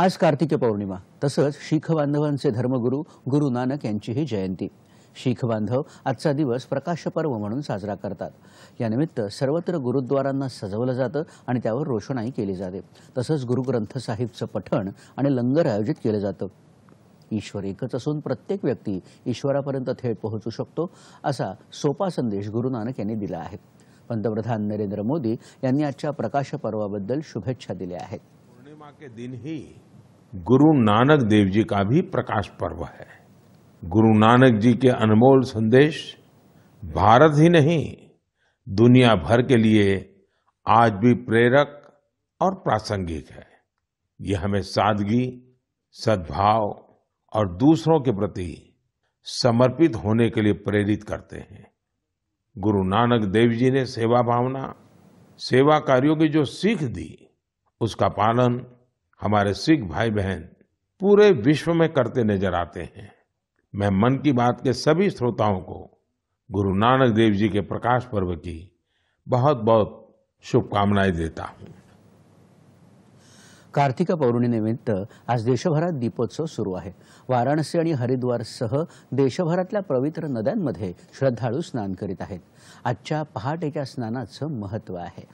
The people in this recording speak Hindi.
आज कार्तिक पौर्णिमा तसंच शीख बांधवांचे धर्मगुरू गुरु नानक यांचीही जयंती। शीख बांधव आजचा दिवस प्रकाश पर्व म्हणून साजरा करतात। यानिमित्त सर्वत्र गुरुद्वारांना सजवलं जातं आणि त्यावर रोषणाई केली जाते। तसंच गुरु ग्रंथ साहिबचं पठण आणि लंगर आयोजित केलं जातं। ईश्वर एकच असून प्रत्येक व्यक्ती ईश्वरापर्यंत थेट पोहोचू शकतो असा सोपा संदेश गुरु नानक यांनी दिला आहे। पंतप्रधान नरेंद्र मोदी यांनी आजच्या प्रकाश पर्वाबद्दल शुभेच्छा दिल्या आहेत। पूर्णिमा के दिन ही गुरु नानक देव जी का भी प्रकाश पर्व है। गुरु नानक जी के अनमोल संदेश भारत ही नहीं दुनिया भर के लिए आज भी प्रेरक और प्रासंगिक है। यह हमें सादगी, सद्भाव और दूसरों के प्रति समर्पित होने के लिए प्रेरित करते हैं। गुरु नानक देव जी ने सेवा भावना, सेवा कार्यों की जो सीख दी, उसका पालन हमारे सिख भाई बहन पूरे विश्व में करते नजर आते हैं। मैं मन की बात के सभी श्रोताओं को गुरु नानक देव जी के प्रकाश पर्व की बहुत बहुत शुभकामनाएं देता हूँ। कार्तिक पौर्णिमेनिमित्त आज देशभरात दीपोत्सव सुरू आहे। वाराणसी आणि हरिद्वारसह देशभरातल्या पवित्र नद्यांमध्ये श्रद्धाळू स्नान करीत आहेत। आजच्या पहाटेच्या स्नानाचं महत्त्व आहे।